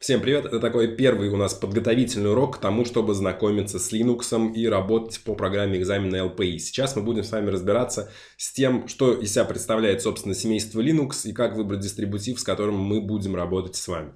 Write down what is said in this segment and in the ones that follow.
Всем привет! Это такой первый у нас подготовительный урок к тому, чтобы знакомиться с Linux и работать по программе экзамена LPI. Сейчас мы будем с вами разбираться с тем, что из себя представляет, собственно, семейство Linux и как выбрать дистрибутив, с которым мы будем работать с вами.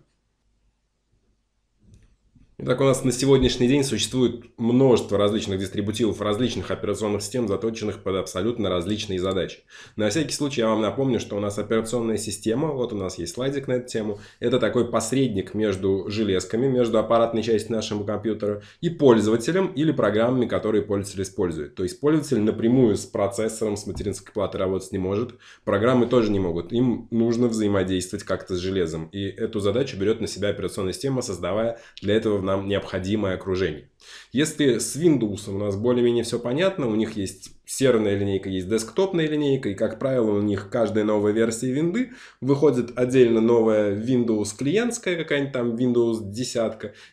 Итак, у нас на сегодняшний день существует множество различных дистрибутивов, различных операционных систем, заточенных под абсолютно различные задачи. На всякий случай я вам напомню, что у нас операционная система, вот у нас есть слайдик на эту тему, это такой посредник между железками, между аппаратной частью нашего компьютера и пользователем или программами, которые пользователь использует. То есть пользователь напрямую с процессором, с материнской платы работать не может, программы тоже не могут, им нужно взаимодействовать как-то с железом. И эту задачу берет на себя операционная система, создавая для этого нам необходимое окружение. Если с Windows у нас более-менее все понятно, у них есть серверная линейка, есть десктопная линейка, и, как правило, у них каждая новая версия винды выходит отдельно новая Windows клиентская какая-нибудь там, Windows 10,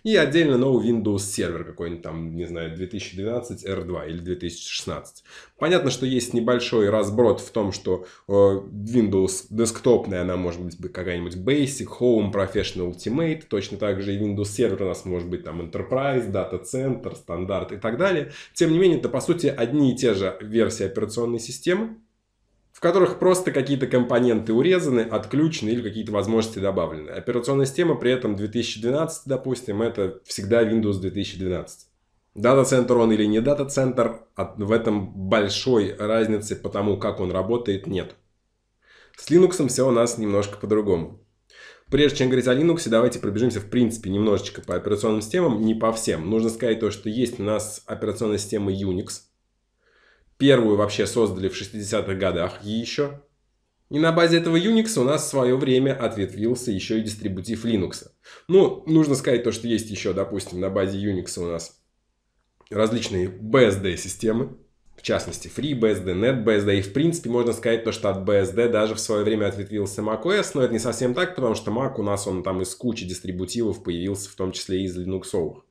и отдельно новый Windows сервер какой-нибудь там, не знаю, 2012 R2 или 2016. Понятно, что есть небольшой разброд в том, что Windows десктопная, она может быть какая-нибудь Basic, Home, Professional, Ultimate, точно так же и Windows сервер у нас может быть там Enterprise, Data Center, стандарт и так далее. Тем не менее, это по сути одни и те же версии операционной системы, в которых просто какие-то компоненты урезаны, отключены или какие-то возможности добавлены. Операционная система при этом 2012, допустим, это всегда Windows 2012. Дата-центр он или не дата-центр, в этом большой разницы по тому, как он работает, нет. С Linux все у нас немножко по-другому. Прежде чем говорить о Linux, давайте пробежимся, в принципе, немножечко по операционным системам, не по всем. Нужно сказать то, что есть у нас операционная система Unix. Первую вообще создали в 60-х годах еще. И на базе этого Unix у нас в свое время ответвился еще и дистрибутив Linux. Ну, нужно сказать то, что есть еще, допустим, на базе Unix у нас различные BSD-системы. В частности, FreeBSD, NetBSD, и в принципе можно сказать то, что от BSD даже в свое время ответвился macOS, но это не совсем так, потому что Mac у нас он там из кучи дистрибутивов появился, в том числе и из Linux-овых.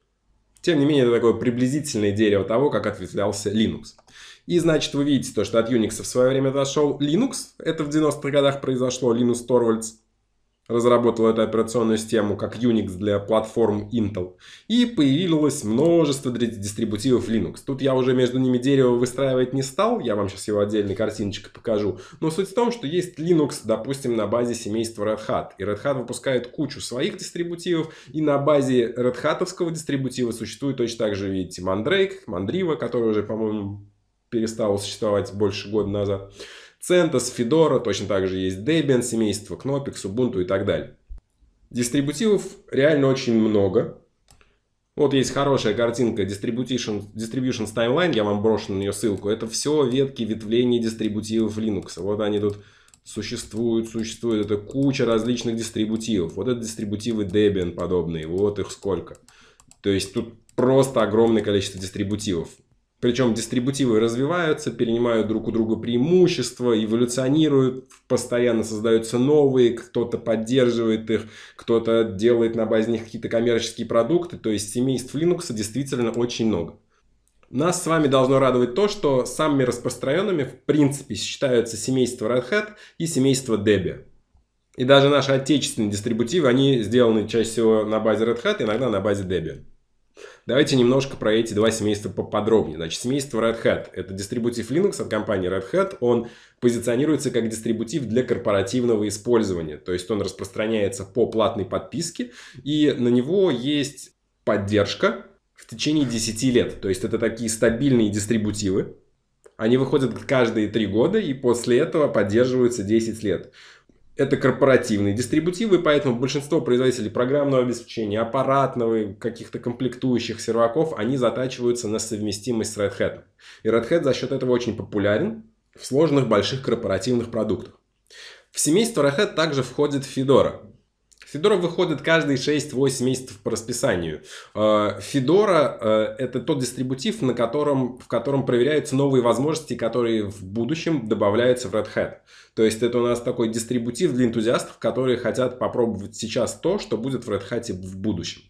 Тем не менее, это такое приблизительное дерево того, как ответвлялся Linux. И значит, вы видите то, что от Unix в свое время отошел Linux, это в 90-х годах произошло, Линус Торвальдс разработал эту операционную систему как Unix для платформ Intel. И появилось множество дистрибутивов Linux. Тут я уже между ними дерево выстраивать не стал. Я вам сейчас его отдельной картиночкой покажу. Но суть в том, что есть Linux, допустим, на базе семейства Red Hat. И Red Hat выпускает кучу своих дистрибутивов. И на базе Red Hat-овского дистрибутива существует точно так же, видите, Mandrake, Mandriva, который уже, по-моему, перестал существовать больше года назад. CentOS, Fedora, точно так же есть Debian, семейство Knoppix, Ubuntu и так далее. Дистрибутивов реально очень много. Вот есть хорошая картинка Distributions Timeline, я вам брошу на нее ссылку. Это все ветки ветвления дистрибутивов Linux. Вот они тут существуют. Это куча различных дистрибутивов. Вот это дистрибутивы Debian подобные, вот их сколько. То есть тут просто огромное количество дистрибутивов. Причем дистрибутивы развиваются, перенимают друг у друга преимущества, эволюционируют, постоянно создаются новые, кто-то поддерживает их, кто-то делает на базе них какие-то коммерческие продукты. То есть семейств Linux действительно очень много. Нас с вами должно радовать то, что самыми распространенными в принципе считаются семейство Red Hat и семейство Debian. И даже наши отечественные дистрибутивы, они сделаны чаще всего на базе Red Hat, иногда на базе Debian. Давайте немножко про эти два семейства поподробнее. Значит, семейство Red Hat — это дистрибутив Linux от компании Red Hat. Он позиционируется как дистрибутив для корпоративного использования. То есть он распространяется по платной подписке, и на него есть поддержка в течение 10 лет. То есть это такие стабильные дистрибутивы. Они выходят каждые 3 года, и после этого поддерживаются 10 лет. Это корпоративные дистрибутивы, поэтому большинство производителей программного обеспечения, аппаратного, каких-то комплектующих серваков, они затачиваются на совместимость с Red Hat. И Red Hat за счет этого очень популярен в сложных больших корпоративных продуктах. В семейство Red Hat также входит Fedora. Fedora выходит каждые 6-8 месяцев по расписанию. Fedora — это тот дистрибутив, в котором проверяются новые возможности, которые в будущем добавляются в Red Hat. То есть это у нас такой дистрибутив для энтузиастов, которые хотят попробовать сейчас то, что будет в Red Hat в будущем.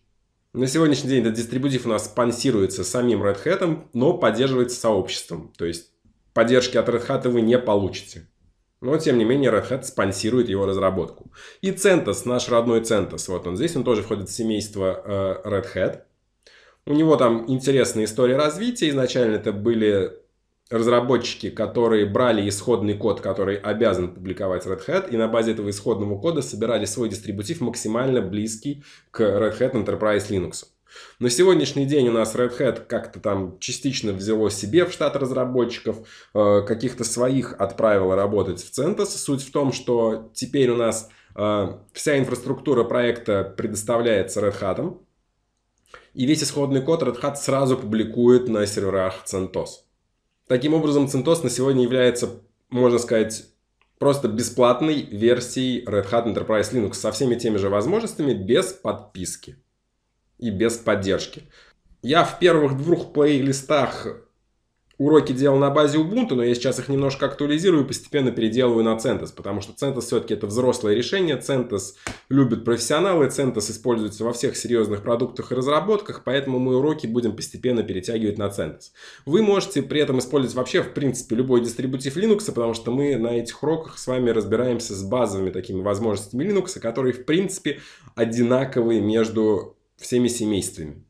На сегодняшний день этот дистрибутив у нас спонсируется самим Red Hat, но поддерживается сообществом. То есть поддержки от Red Hat вы не получите. Но, тем не менее, Red Hat спонсирует его разработку. И CentOS, наш родной CentOS, вот он здесь, он тоже входит в семейство Red Hat. У него там интересная история развития. Изначально это были разработчики, которые брали исходный код, который обязан публиковать Red Hat, и на базе этого исходного кода собирали свой дистрибутив, максимально близкий к Red Hat Enterprise Linux. На сегодняшний день у нас Red Hat как-то там частично взяло себе в штат разработчиков, каких-то своих отправило работать в CentOS. Суть в том, что теперь у нас вся инфраструктура проекта предоставляется Red Hat'ом, и весь исходный код Red Hat сразу публикует на серверах CentOS. Таким образом, CentOS на сегодня является, можно сказать, просто бесплатной версией Red Hat Enterprise Linux со всеми теми же возможностями, без подписки и без поддержки. Я в первых двух плейлистах уроки делал на базе Ubuntu, но я сейчас их немножко актуализирую и постепенно переделываю на CentOS, потому что CentOS все-таки это взрослое решение, CentOS любят профессионалы, CentOS используется во всех серьезных продуктах и разработках, поэтому мы уроки будем постепенно перетягивать на CentOS. Вы можете при этом использовать вообще, в принципе, любой дистрибутив Linux, потому что мы на этих уроках с вами разбираемся с базовыми такими возможностями Linux, которые, в принципе, одинаковые между всеми семействами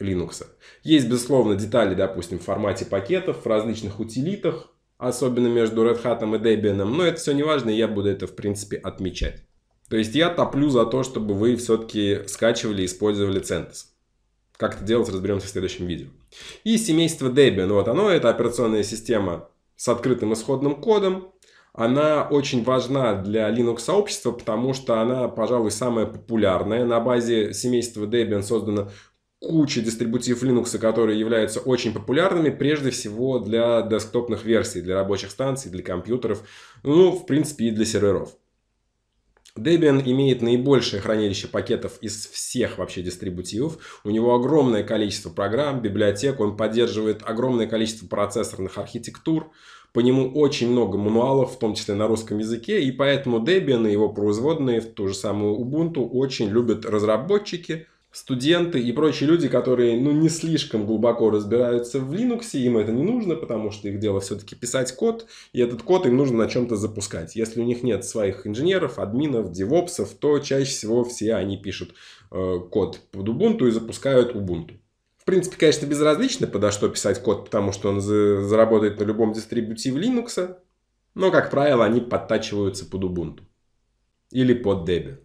Linux. Есть, безусловно, детали, допустим, в формате пакетов, в различных утилитах, особенно между Red Hat и Debian, но это все не важно, и я буду это, в принципе, отмечать. То есть я топлю за то, чтобы вы все-таки скачивали и использовали CentOS. Как это делать, разберемся в следующем видео. И семейство Debian. Вот оно, это операционная система с открытым исходным кодом. Она очень важна для Linux-сообщества, потому что она, пожалуй, самая популярная. На базе семейства Debian создана куча дистрибутивов Linux, которые являются очень популярными, прежде всего для десктопных версий, для рабочих станций, для компьютеров, ну, в принципе, и для серверов. Debian имеет наибольшее хранилище пакетов из всех вообще дистрибутивов. У него огромное количество программ, библиотек, он поддерживает огромное количество процессорных архитектур. По нему очень много мануалов, в том числе на русском языке, и поэтому Debian и его производные, ту же самую Ubuntu, очень любят разработчики, студенты и прочие люди, которые не слишком глубоко разбираются в Linux, им это не нужно, потому что их дело все-таки писать код, и этот код им нужно на чем-то запускать. Если у них нет своих инженеров, админов, девопсов, то чаще всего все они пишут код под Ubuntu и запускают Ubuntu. В принципе, конечно, безразлично, подо что писать код, потому что он заработает на любом дистрибутиве Linux, но, как правило, они подтачиваются под Ubuntu или под Debian.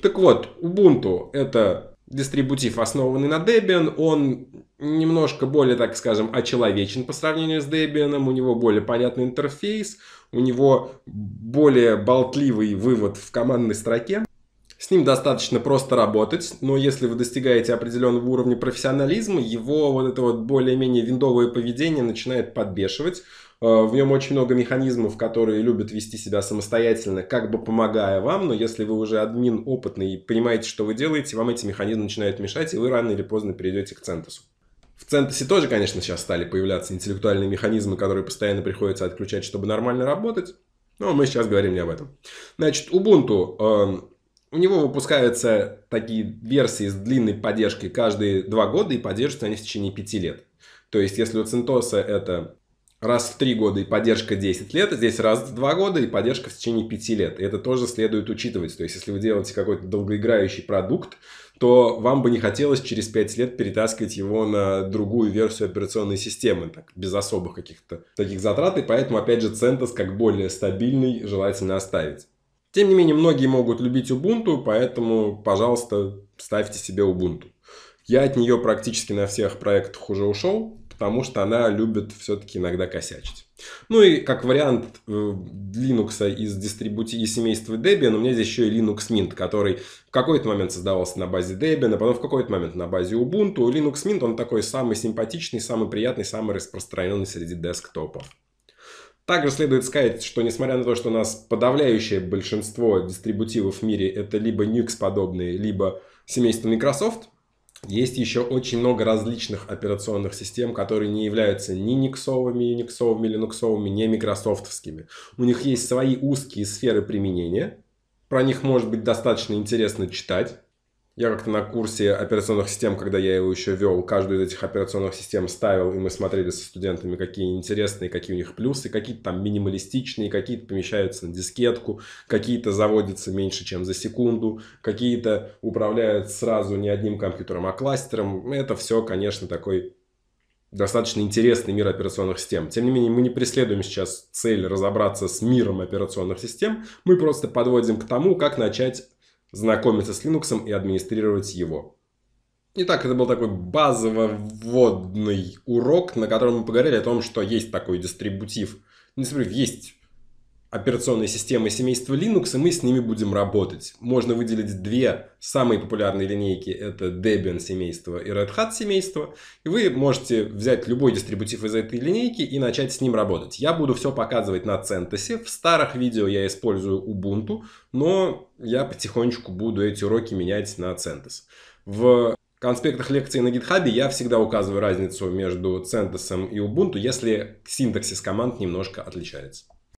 Так вот, Ubuntu — это дистрибутив, основанный на Debian, он немножко более, так скажем, очеловечен по сравнению с Debian, у него более понятный интерфейс, у него более болтливый вывод в командной строке. С ним достаточно просто работать, но если вы достигаете определенного уровня профессионализма, его вот это вот более-менее виндовое поведение начинает подбешивать. В нем очень много механизмов, которые любят вести себя самостоятельно, как бы помогая вам, но если вы уже админ опытный и понимаете, что вы делаете, вам эти механизмы начинают мешать, и вы рано или поздно перейдете к CentOS. В CentOS тоже, конечно, сейчас стали появляться интеллектуальные механизмы, которые постоянно приходится отключать, чтобы нормально работать, но мы сейчас говорим не об этом. Значит, Ubuntu... У него выпускаются такие версии с длинной поддержкой каждые 2 года, и поддерживаются они в течение 5 лет. То есть, если у CentOS это раз в 3 года и поддержка 10 лет, здесь раз в 2 года и поддержка в течение 5 лет. И это тоже следует учитывать. То есть, если вы делаете какой-то долгоиграющий продукт, то вам бы не хотелось через 5 лет перетаскивать его на другую версию операционной системы, так, без особых каких-то таких затрат. И поэтому, опять же, CentOS как более стабильный желательно оставить. Тем не менее, многие могут любить Ubuntu, поэтому, пожалуйста, ставьте себе Ubuntu. Я от нее практически на всех проектах уже ушел, потому что она любит все-таки иногда косячить. Ну и как вариант Linux из семейства Debian, у меня здесь еще и Linux Mint, который в какой-то момент создавался на базе Debian, а потом в какой-то момент на базе Ubuntu. Linux Mint, он такой самый симпатичный, самый приятный, самый распространенный среди десктопов. Также следует сказать, что несмотря на то, что у нас подавляющее большинство дистрибутивов в мире это либо Nux-подобные, либо семейство Microsoft, есть еще очень много различных операционных систем, которые не являются ни Nix-овыми, Unix-овыми, Linux-овыми, ни Microsoft-овскими. У них есть свои узкие сферы применения, про них может быть достаточно интересно читать. Я как-то на курсе операционных систем, когда я его еще вел, каждую из этих операционных систем ставил, и мы смотрели со студентами, какие интересные, какие у них плюсы, какие-то там минималистичные, какие-то помещаются на дискетку, какие-то заводятся меньше, чем за секунду, какие-то управляют сразу не одним компьютером, а кластером. Это все, конечно, такой достаточно интересный мир операционных систем. Тем не менее, мы не преследуем сейчас цель разобраться с миром операционных систем, мы просто подводим к тому, как начать знакомиться с Linux и администрировать его. Итак, это был такой базово-вводный урок, на котором мы поговорили о том, что есть такой дистрибутив. Есть операционные системы семейства Linux, и мы с ними будем работать. Можно выделить две самые популярные линейки. Это Debian семейство и Red Hat семейство. И вы можете взять любой дистрибутив из этой линейки и начать с ним работать. Я буду все показывать на CentOS. В старых видео я использую Ubuntu, но я потихонечку буду эти уроки менять на CentOS. В конспектах лекций на GitHub я всегда указываю разницу между CentOS и Ubuntu, если синтаксис команд немножко отличается.